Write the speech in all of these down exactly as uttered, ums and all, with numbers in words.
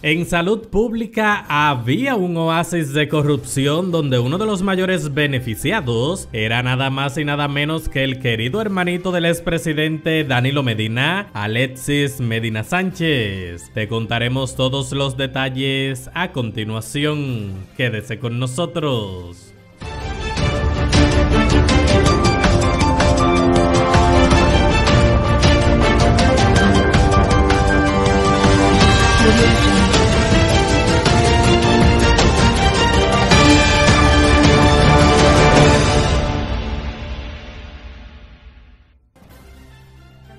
En salud pública había un oasis de corrupción donde uno de los mayores beneficiados era nada más y nada menos que el querido hermanito del expresidente Danilo Medina, Alexis Medina Sánchez. Te contaremos todos los detalles a continuación. Quédese con nosotros.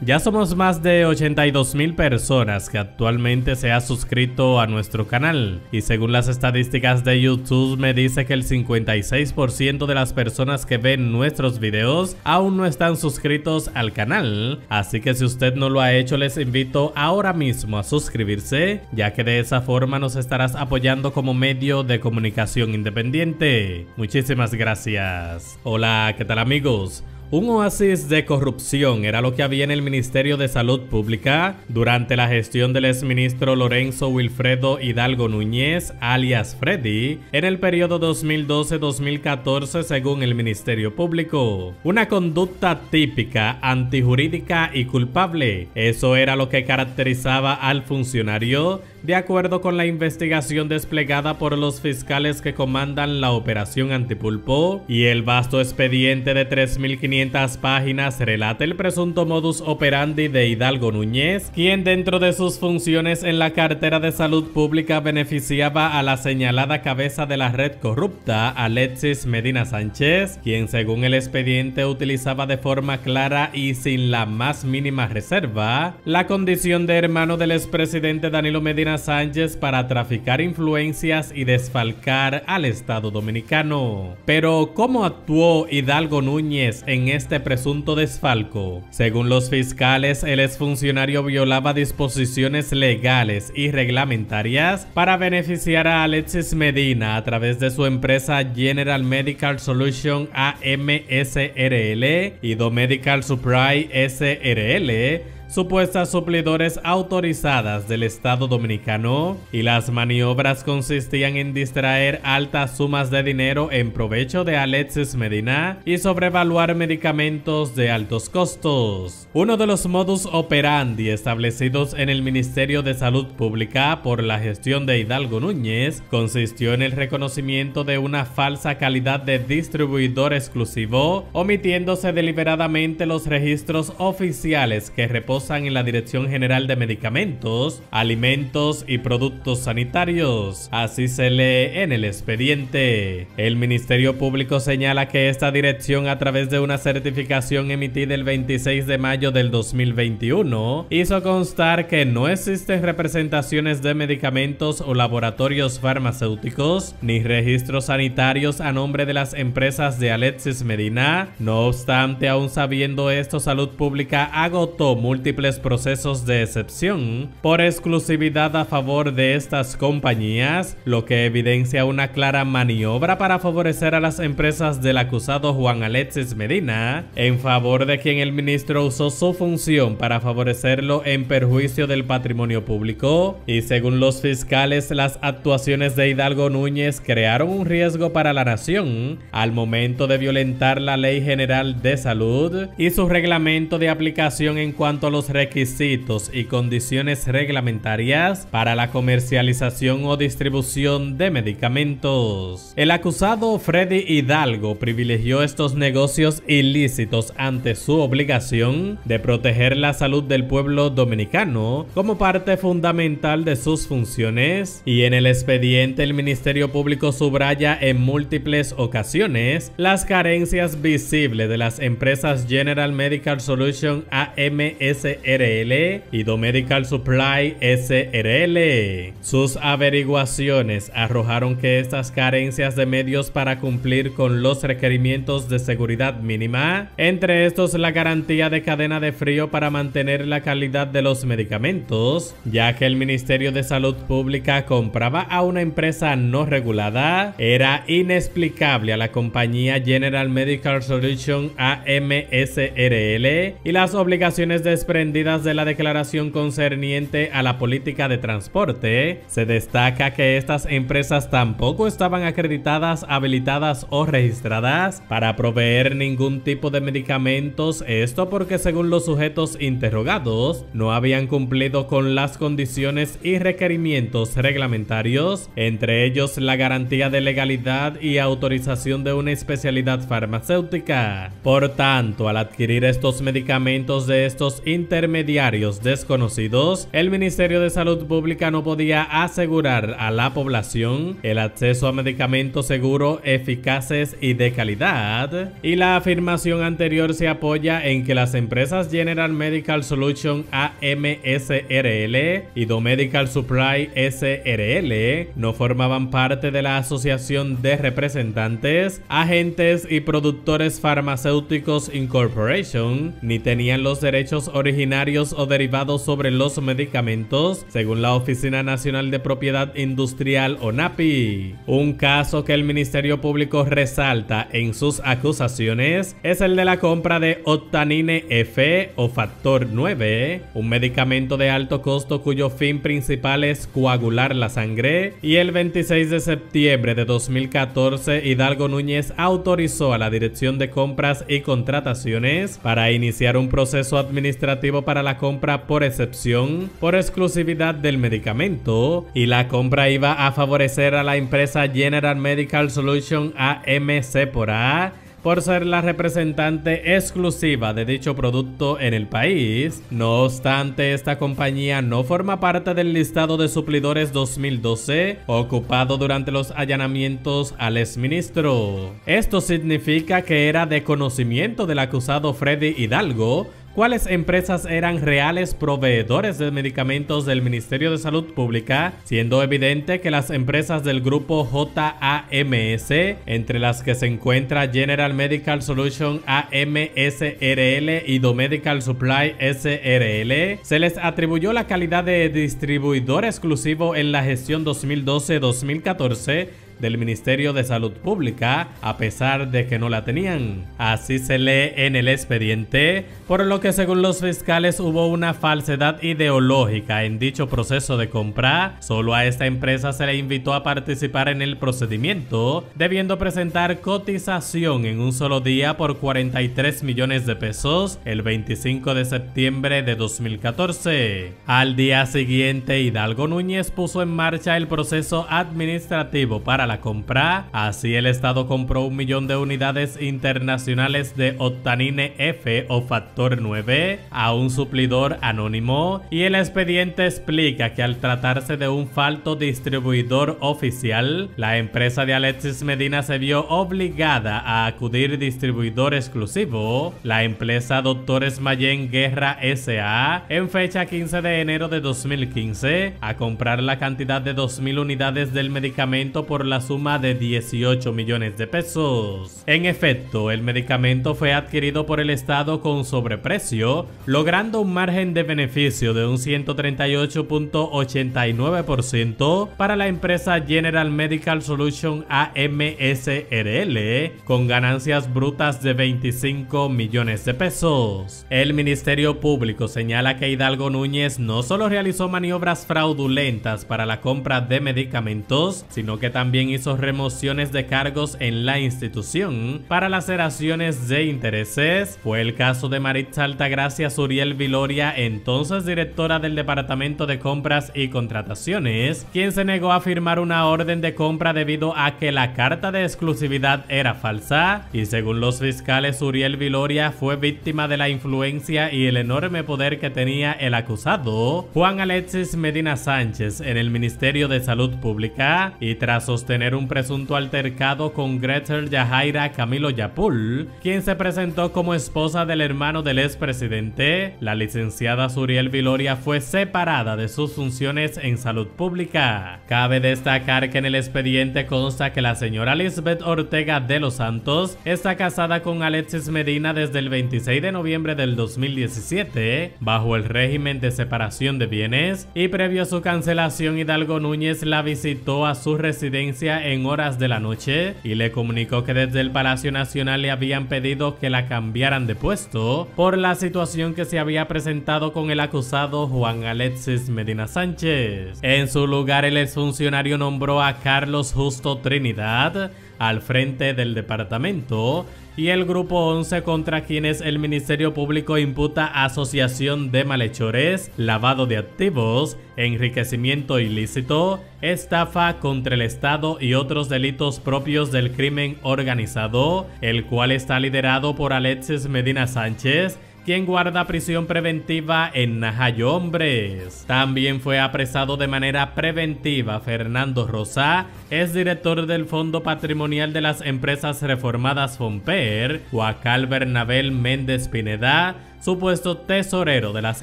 Ya somos más de ochenta y dos mil personas que actualmente se ha suscrito a nuestro canal, y según las estadísticas de YouTube me dice que el cincuenta y seis por ciento de las personas que ven nuestros videos aún no están suscritos al canal, así que si usted no lo ha hecho les invito ahora mismo a suscribirse, ya que de esa forma nos estarás apoyando como medio de comunicación independiente. Muchísimas gracias. Hola, ¿qué tal amigos? Un oasis de corrupción era lo que había en el Ministerio de Salud Pública durante la gestión del exministro Lorenzo Wilfredo Hidalgo Núñez, alias Freddy, en el periodo dos mil doce dos mil catorce según el Ministerio Público. Una conducta típica, antijurídica y culpable. Eso era lo que caracterizaba al funcionario, de acuerdo con la investigación desplegada por los fiscales que comandan la operación Antipulpo, y el vasto expediente de tres mil quinientas páginas relata el presunto modus operandi de Hidalgo Núñez, quien dentro de sus funciones en la cartera de salud pública beneficiaba a la señalada cabeza de la red corrupta, Alexis Medina Sánchez, quien según el expediente utilizaba de forma clara y sin la más mínima reserva la condición de hermano del expresidente Danilo Medina Sánchez para traficar influencias y desfalcar al Estado dominicano. Pero ¿cómo actuó Hidalgo Núñez en este presunto desfalco? Según los fiscales, el exfuncionario violaba disposiciones legales y reglamentarias para beneficiar a Alexis Medina a través de su empresa General Medical Solutions A M S S R L y DoMedical Supply S R L, supuestas suplidores autorizadas del Estado dominicano, y las maniobras consistían en distraer altas sumas de dinero en provecho de Alexis Medina y sobrevaluar medicamentos de altos costos. Uno de los modus operandi establecidos en el Ministerio de Salud Pública por la gestión de Hidalgo Núñez consistió en el reconocimiento de una falsa calidad de distribuidor exclusivo, omitiéndose deliberadamente los registros oficiales que reposan en la Dirección General de Medicamentos, Alimentos y Productos Sanitarios. Así se lee en el expediente. El Ministerio Público señala que esta dirección, a través de una certificación emitida el veintiséis de mayo del dos mil veintiuno, hizo constar que no existen representaciones de medicamentos o laboratorios farmacéuticos ni registros sanitarios a nombre de las empresas de Alexis Medina. No obstante, aún sabiendo esto, Salud Pública agotó múltiples múltiples procesos de excepción por exclusividad a favor de estas compañías, lo que evidencia una clara maniobra para favorecer a las empresas del acusado Juan Alexis Medina, en favor de quien el ministro usó su función para favorecerlo en perjuicio del patrimonio público. Y según los fiscales, las actuaciones de Hidalgo Núñez crearon un riesgo para la nación al momento de violentar la Ley General de Salud y su reglamento de aplicación en cuanto a los requisitos y condiciones reglamentarias para la comercialización o distribución de medicamentos. El acusado Freddy Hidalgo privilegió estos negocios ilícitos ante su obligación de proteger la salud del pueblo dominicano como parte fundamental de sus funciones, y en el expediente el Ministerio Público subraya en múltiples ocasiones las carencias visibles de las empresas General Medical Solutions A M S S R L y DoMedical Supply S R L. Sus averiguaciones arrojaron que estas carencias de medios para cumplir con los requerimientos de seguridad mínima, entre estos la garantía de cadena de frío para mantener la calidad de los medicamentos, ya que el Ministerio de Salud Pública compraba a una empresa no regulada, era inexplicable a la compañía General Medical Solutions A M S S R L y las obligaciones de expresión desprendidas de la declaración concerniente a la política de transporte, se destaca que estas empresas tampoco estaban acreditadas, habilitadas o registradas para proveer ningún tipo de medicamentos, esto porque según los sujetos interrogados, no habían cumplido con las condiciones y requerimientos reglamentarios, entre ellos la garantía de legalidad y autorización de una especialidad farmacéutica. Por tanto, al adquirir estos medicamentos de estos intermediarios desconocidos, el Ministerio de Salud Pública no podía asegurar a la población el acceso a medicamentos seguros, eficaces y de calidad, y la afirmación anterior se apoya en que las empresas General Medical Solutions A M S S R L y DoMedical Supply S R L no formaban parte de la Asociación de Representantes, Agentes y Productores Farmacéuticos Incorporation, ni tenían los derechos originarios o derivados sobre los medicamentos, según la Oficina Nacional de Propiedad Industrial ONAPI. Un caso que el Ministerio Público resalta en sus acusaciones es el de la compra de Octanine F o Factor nueve, un medicamento de alto costo cuyo fin principal es coagular la sangre, y el veintiséis de septiembre de dos mil catorce Hidalgo Núñez autorizó a la Dirección de Compras y Contrataciones para iniciar un proceso administrativo para la compra por excepción por exclusividad del medicamento, y la compra iba a favorecer a la empresa General Medical Solutions A M S por A por ser la representante exclusiva de dicho producto en el país. No obstante, esta compañía no forma parte del listado de suplidores dos mil doce ocupado durante los allanamientos al exministro. Esto significa que era de conocimiento del acusado Freddy Hidalgo cuáles empresas eran reales proveedores de medicamentos del Ministerio de Salud Pública, siendo evidente que las empresas del grupo J A M S, entre las que se encuentra General Medical Solutions A M S S R L y DoMedical Supply S R L, se les atribuyó la calidad de distribuidor exclusivo en la gestión dos mil doce dos mil catorce del Ministerio de Salud Pública, a pesar de que no la tenían. Así se lee en el expediente, por lo que según los fiscales hubo una falsedad ideológica en dicho proceso de compra. Solo a esta empresa se le invitó a participar en el procedimiento, debiendo presentar cotización en un solo día por cuarenta y tres millones de pesos el veinticinco de septiembre de dos mil catorce. Al día siguiente, Hidalgo Núñez puso en marcha el proceso administrativo para la compra. Así, el Estado compró un millón de unidades internacionales de Octanine F o Factor nueve a un suplidor anónimo, y el expediente explica que al tratarse de un falto distribuidor oficial, la empresa de Alexis Medina se vio obligada a acudir distribuidor exclusivo, la empresa Doctores Mayen Guerra S A, en fecha quince de enero de dos mil quince, a comprar la cantidad de dos mil unidades del medicamento por la suma de dieciocho millones de pesos. En efecto, el medicamento fue adquirido por el Estado con sobreprecio, logrando un margen de beneficio de un ciento treinta y ocho punto ochenta y nueve por ciento para la empresa General Medical Solutions A M S S R L, con ganancias brutas de veinticinco millones de pesos. El Ministerio Público señala que Hidalgo Núñez no solo realizó maniobras fraudulentas para la compra de medicamentos, sino que también También hizo remociones de cargos en la institución para laceraciones de intereses. Fue el caso de Maritza Altagracia Suriel Viloria, entonces directora del Departamento de Compras y Contrataciones, quien se negó a firmar una orden de compra debido a que la carta de exclusividad era falsa, y según los fiscales, Suriel Viloria fue víctima de la influencia y el enorme poder que tenía el acusado Juan Alexis Medina Sánchez en el Ministerio de Salud Pública, y tras sostener un presunto altercado con Gretel Yajaira Camilo Yapul, quien se presentó como esposa del hermano del expresidente, la licenciada Suriel Viloria fue separada de sus funciones en salud pública. Cabe destacar que en el expediente consta que la señora Lisbeth Ortega de los Santos está casada con Alexis Medina desde el veintiséis de noviembre del dos mil diecisiete, bajo el régimen de separación de bienes, y previo a su cancelación, Hidalgo Núñez la visitó a su residencia audiencia en horas de la noche y le comunicó que desde el Palacio Nacional le habían pedido que la cambiaran de puesto por la situación que se había presentado con el acusado Juan Alexis Medina Sánchez. En su lugar, el exfuncionario nombró a Carlos Justo Trinidad al frente del departamento y el Grupo once, contra quienes el Ministerio Público imputa asociación de malhechores, lavado de activos, enriquecimiento ilícito, estafa contra el Estado y otros delitos propios del crimen organizado, el cual está liderado por Alexis Medina Sánchez, quien guarda prisión preventiva en Najayo Hombres. También fue apresado de manera preventiva Fernando Rosá, exdirector del Fondo Patrimonial de las Empresas Reformadas Fonper, Joaquín Bernabé Méndez Pineda, supuesto tesorero de las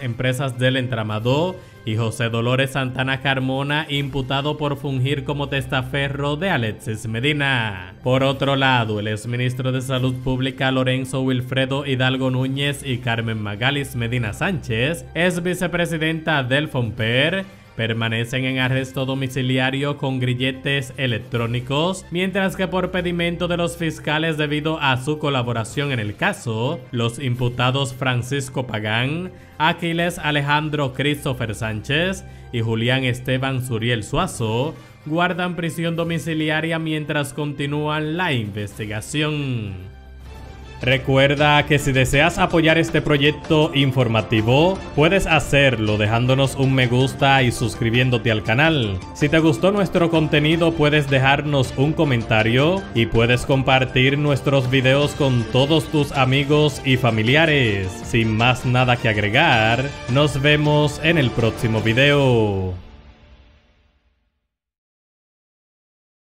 empresas del entramado, y José Dolores Santana Carmona, imputado por fungir como testaferro de Alexis Medina. Por otro lado, el exministro de Salud Pública Lorenzo Wilfredo Hidalgo Núñez y Carmen Magalis Medina Sánchez, ex vicepresidenta del Fonper, permanecen en arresto domiciliario con grilletes electrónicos, mientras que por pedimento de los fiscales debido a su colaboración en el caso, los imputados Francisco Pagán, Aquiles Alejandro Christopher Sánchez y Julián Esteban Suriel Suazo guardan prisión domiciliaria mientras continúan la investigación. Recuerda que si deseas apoyar este proyecto informativo, puedes hacerlo dejándonos un me gusta y suscribiéndote al canal. Si te gustó nuestro contenido, puedes dejarnos un comentario y puedes compartir nuestros videos con todos tus amigos y familiares. Sin más nada que agregar, nos vemos en el próximo video.